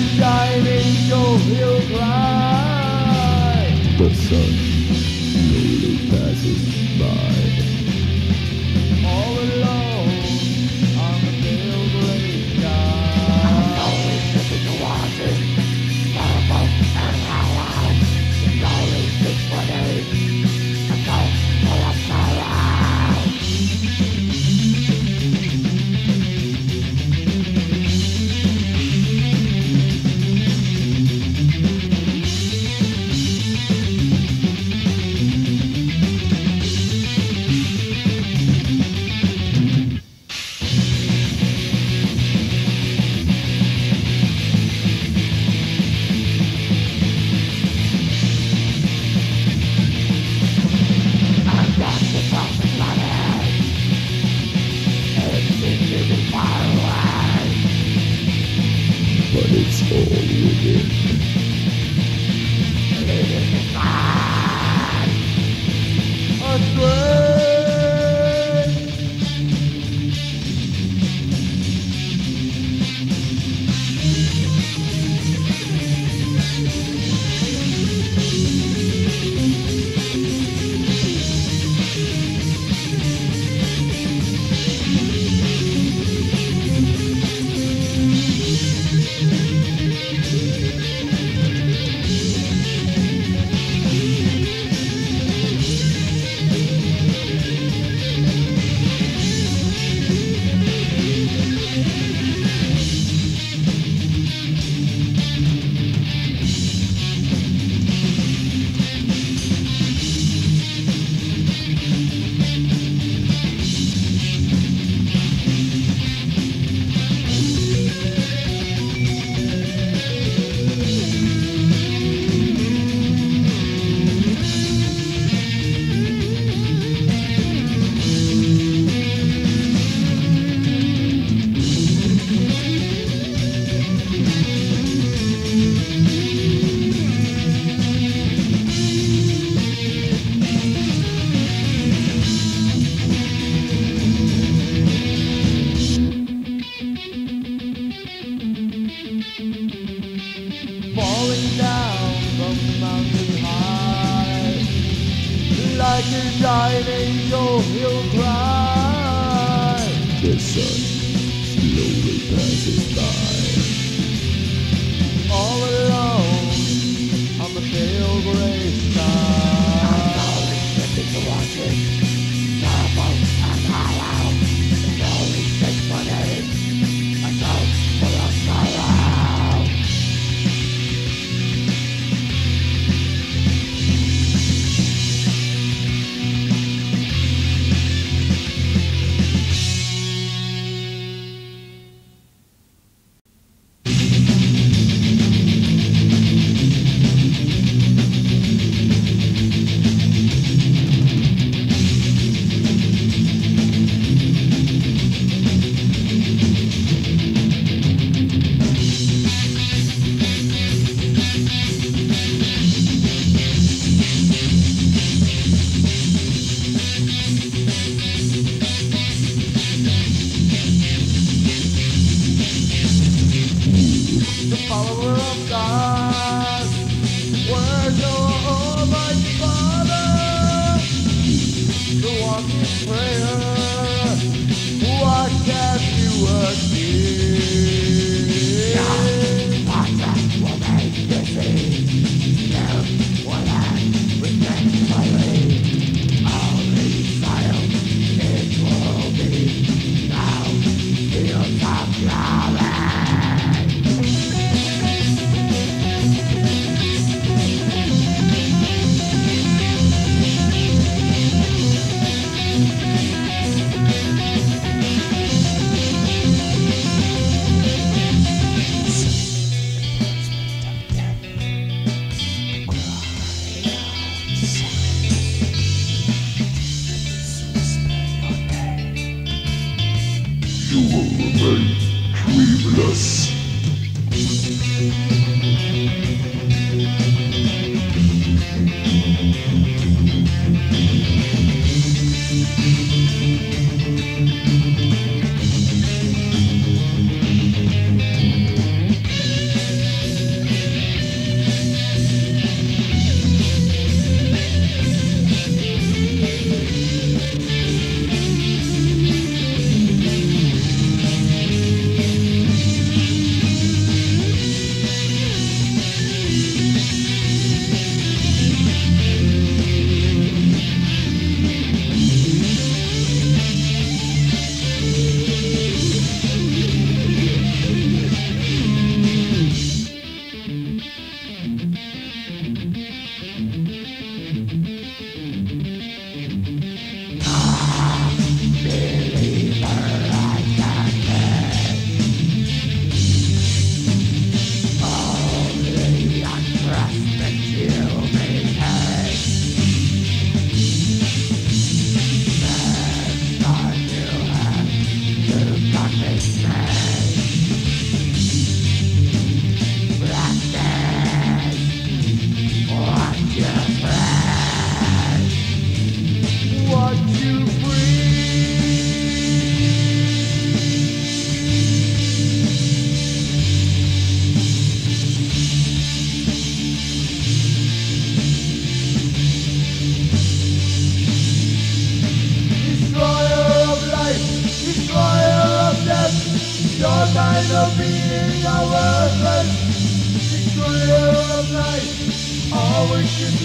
and diving so he'll cry. The sun slowly passes by. All alone on the pale gray sky. I'm always sipping the water, sorrowful and hollow. It's always good for me. I'm so full of sorrow.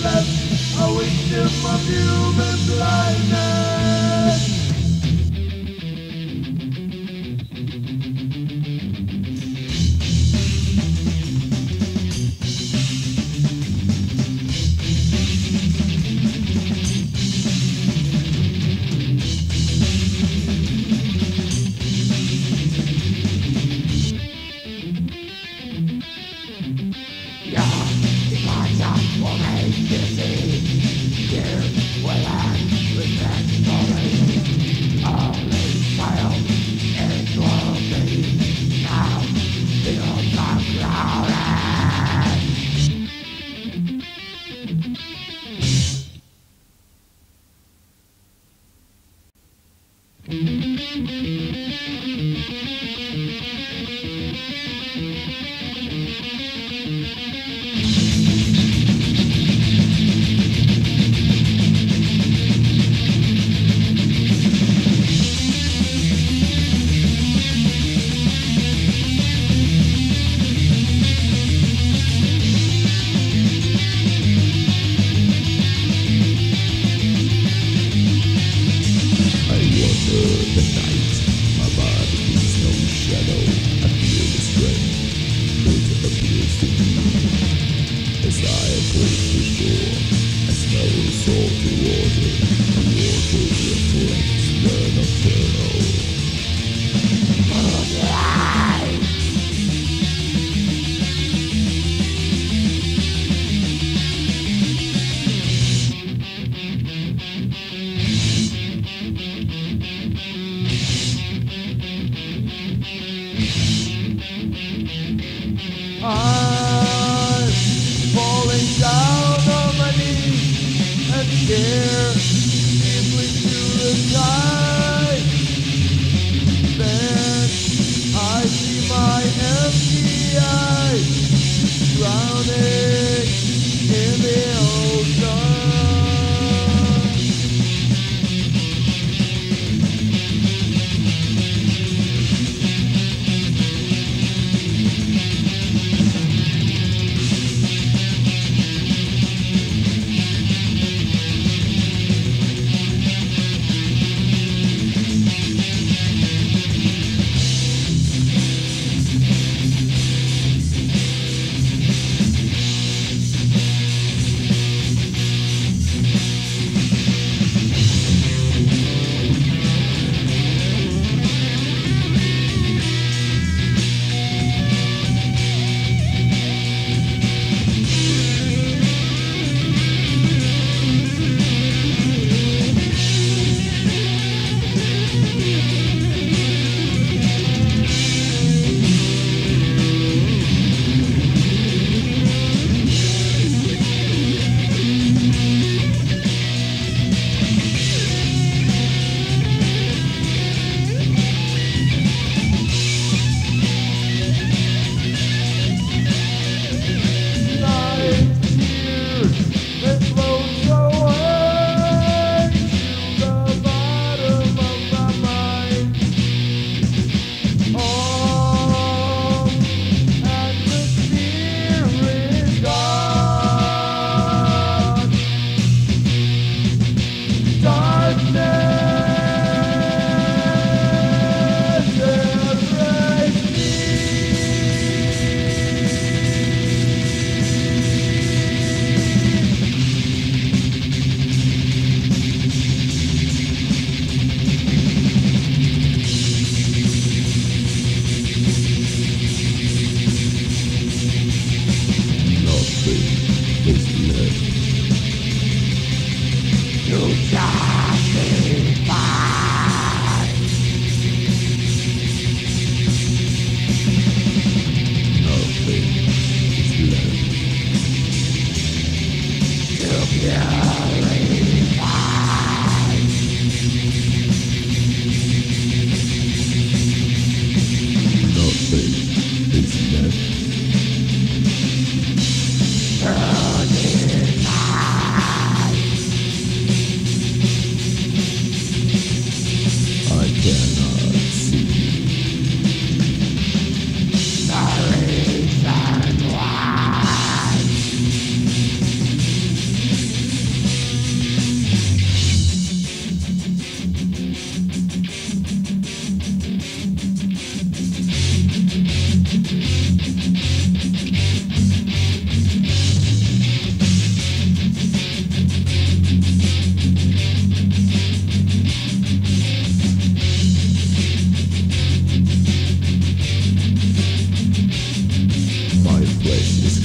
that a victim of human blindness.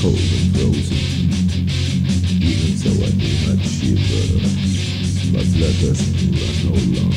cold and frozen. Even so I do not shiver. My blood doesn't run no longer.